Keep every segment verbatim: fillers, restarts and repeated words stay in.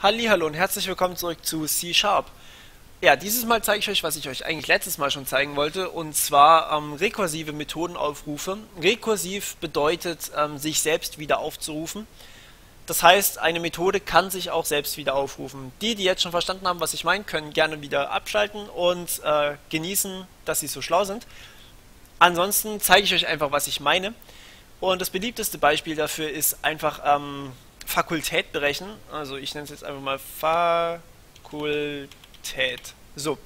Hallihallo und herzlich willkommen zurück zu C Sharp. Ja, dieses Mal zeige ich euch, was ich euch eigentlich letztes Mal schon zeigen wollte, und zwar ähm, rekursive Methodenaufrufe. Rekursiv bedeutet, ähm, sich selbst wieder aufzurufen. Das heißt, eine Methode kann sich auch selbst wieder aufrufen. Die, die jetzt schon verstanden haben, was ich meine, können gerne wieder abschalten und äh, genießen, dass sie so schlau sind. Ansonsten zeige ich euch einfach, was ich meine. Und das beliebteste Beispiel dafür ist einfach... Ähm, Fakultät berechnen, also ich nenne es jetzt einfach mal Fakultät. So,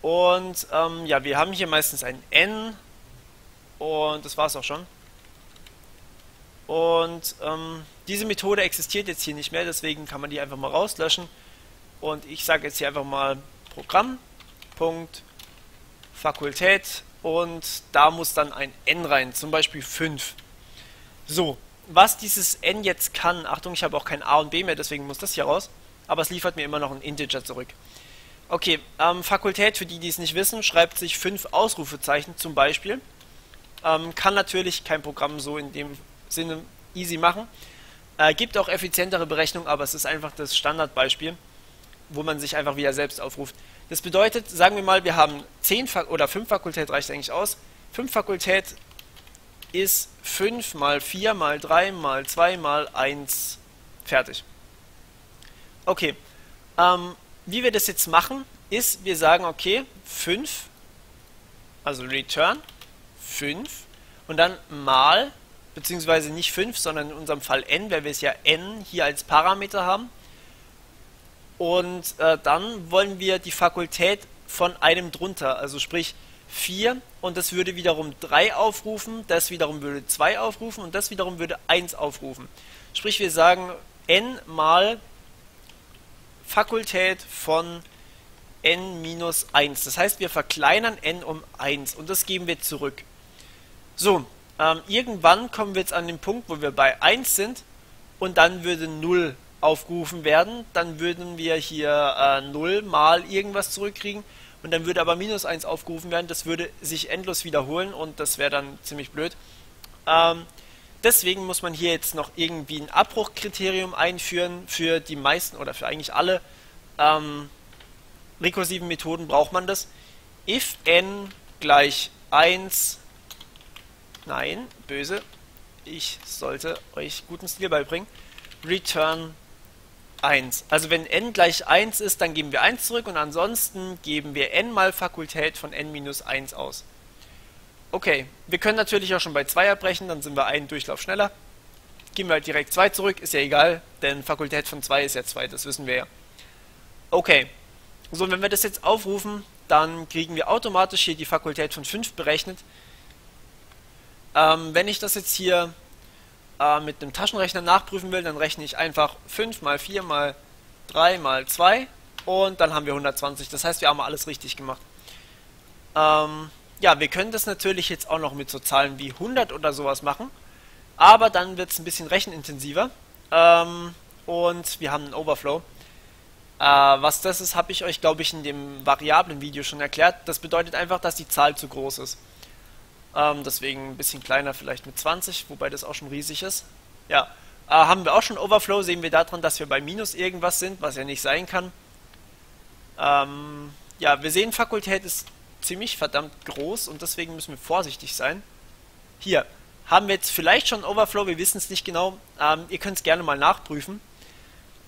und ähm, ja, wir haben hier meistens ein N und das war es auch schon. Und ähm, diese Methode existiert jetzt hier nicht mehr, deswegen kann man die einfach mal rauslöschen. Und ich sage jetzt hier einfach mal Programm.Fakultät und da muss dann ein N rein, zum Beispiel fünf. So. Was dieses N jetzt kann, Achtung, ich habe auch kein A und B mehr, deswegen muss das hier raus, aber es liefert mir immer noch einen Integer zurück. Okay, ähm, Fakultät, für die, die es nicht wissen, schreibt sich fünf Ausrufezeichen zum Beispiel. Ähm, kann natürlich kein Programm so in dem Sinne easy machen. Äh, gibt auch effizientere Berechnung, aber es ist einfach das Standardbeispiel, wo man sich einfach wieder selbst aufruft. Das bedeutet, sagen wir mal, wir haben zehn Fak- oder fünf Fakultät, reicht eigentlich aus, fünf Fakultät ist fünf mal vier mal drei mal zwei mal eins fertig. Okay, ähm, wie wir das jetzt machen, ist, wir sagen, okay, fünf, also return fünf und dann mal, beziehungsweise nicht fünf, sondern in unserem Fall n, weil wir es ja n hier als Parameter haben. Und äh, dann wollen wir die Fakultät von einem drunter, also sprich vier, und das würde wiederum drei aufrufen, das wiederum würde zwei aufrufen und das wiederum würde eins aufrufen. Sprich, wir sagen n mal Fakultät von n minus eins. Das heißt, wir verkleinern n um eins und das geben wir zurück. So, ähm, irgendwann kommen wir jetzt an den Punkt, wo wir bei eins sind und dann würde null aufgerufen werden. Dann würden wir hier äh, null mal irgendwas zurückkriegen. Und dann würde aber minus eins aufgerufen werden, das würde sich endlos wiederholen und das wäre dann ziemlich blöd. Ähm, deswegen muss man hier jetzt noch irgendwie ein Abbruchkriterium einführen. Für die meisten oder für eigentlich alle ähm, rekursiven Methoden braucht man das. If n gleich eins, nein, böse, ich sollte euch guten Stil beibringen, return eins. Also wenn n gleich eins ist, dann geben wir eins zurück und ansonsten geben wir n mal Fakultät von n minus eins aus. Okay, wir können natürlich auch schon bei zwei abbrechen, dann sind wir einen Durchlauf schneller. Geben wir halt direkt zwei zurück, ist ja egal, denn Fakultät von zwei ist ja zwei, das wissen wir ja. Okay, so wenn wir das jetzt aufrufen, dann kriegen wir automatisch hier die Fakultät von fünf berechnet. Ähm, wenn ich das jetzt hier mit einem Taschenrechner nachprüfen will, dann rechne ich einfach fünf mal vier mal drei mal zwei und dann haben wir hundertzwanzig. Das heißt, wir haben alles richtig gemacht. Ähm, ja, wir können das natürlich jetzt auch noch mit so Zahlen wie hundert oder sowas machen, aber dann wird es ein bisschen rechenintensiver ähm, und wir haben einen Overflow. Äh, was das ist, habe ich euch, glaube ich, in dem Variablen-Video schon erklärt. Das bedeutet einfach, dass die Zahl zu groß ist. Ähm, deswegen ein bisschen kleiner, vielleicht mit zwanzig, wobei das auch schon riesig ist. Ja, äh, haben wir auch schon Overflow, sehen wir daran, dass wir bei Minus irgendwas sind, was ja nicht sein kann. Ähm, ja, wir sehen, Fakultät ist ziemlich verdammt groß und deswegen müssen wir vorsichtig sein. Hier, haben wir jetzt vielleicht schon Overflow, wir wissen es nicht genau, ähm, ihr könnt es gerne mal nachprüfen.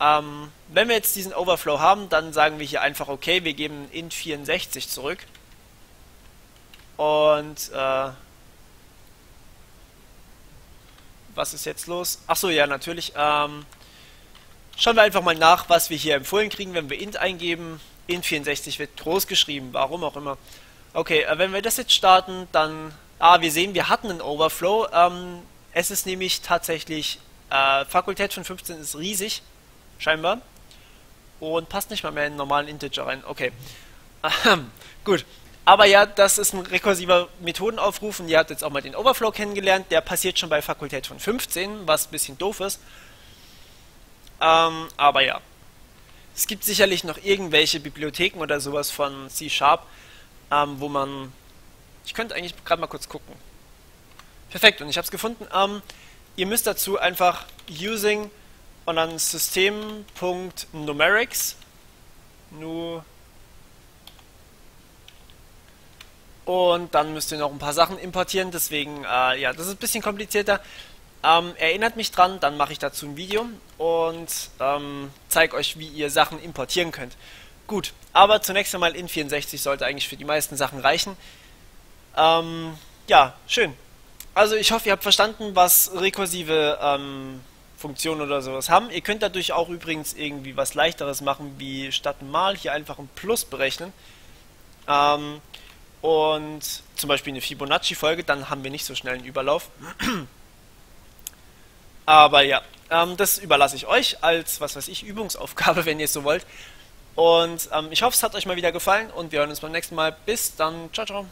Ähm, wenn wir jetzt diesen Overflow haben, dann sagen wir hier einfach, okay, wir geben int vierundsechzig zurück. Und, äh, was ist jetzt los? Achso, ja, natürlich. Ähm, schauen wir einfach mal nach, was wir hier empfohlen kriegen, wenn wir int eingeben. Int vierundsechzig wird groß geschrieben, warum auch immer. Okay, äh, wenn wir das jetzt starten, dann... Ah, wir sehen, wir hatten einen Overflow. Ähm, es ist nämlich tatsächlich... Äh, Fakultät von fünfzehn ist riesig, scheinbar. Und passt nicht mal mehr in einen normalen Integer rein. Okay. Gut. Aber ja, das ist ein rekursiver Methodenaufruf und ihr habt jetzt auch mal den Overflow kennengelernt. Der passiert schon bei Fakultät von fünfzehn, was ein bisschen doof ist. Ähm, aber ja, es gibt sicherlich noch irgendwelche Bibliotheken oder sowas von C Sharp, ähm, wo man... Ich könnte eigentlich gerade mal kurz gucken. Perfekt, und ich habe es gefunden. Ähm, ihr müsst dazu einfach using und dann System.numerics nu und dann müsst ihr noch ein paar Sachen importieren, deswegen, äh, ja, das ist ein bisschen komplizierter. Ähm, erinnert mich dran, dann mache ich dazu ein Video und ähm, zeige euch, wie ihr Sachen importieren könnt. Gut, aber zunächst einmal in vierundsechzig sollte eigentlich für die meisten Sachen reichen. Ähm, ja, schön. Also ich hoffe, ihr habt verstanden, was rekursive ähm, Funktionen oder sowas haben. Ihr könnt dadurch auch übrigens irgendwie was Leichteres machen, wie statt mal hier einfach ein Plus berechnen. Ähm, und zum Beispiel eine Fibonacci-Folge, dann haben wir nicht so schnell einen Überlauf. Aber ja, ähm, das überlasse ich euch als, was weiß ich, Übungsaufgabe, wenn ihr es so wollt. Und ähm, ich hoffe, es hat euch mal wieder gefallen und wir hören uns beim nächsten Mal. Bis dann, ciao, ciao.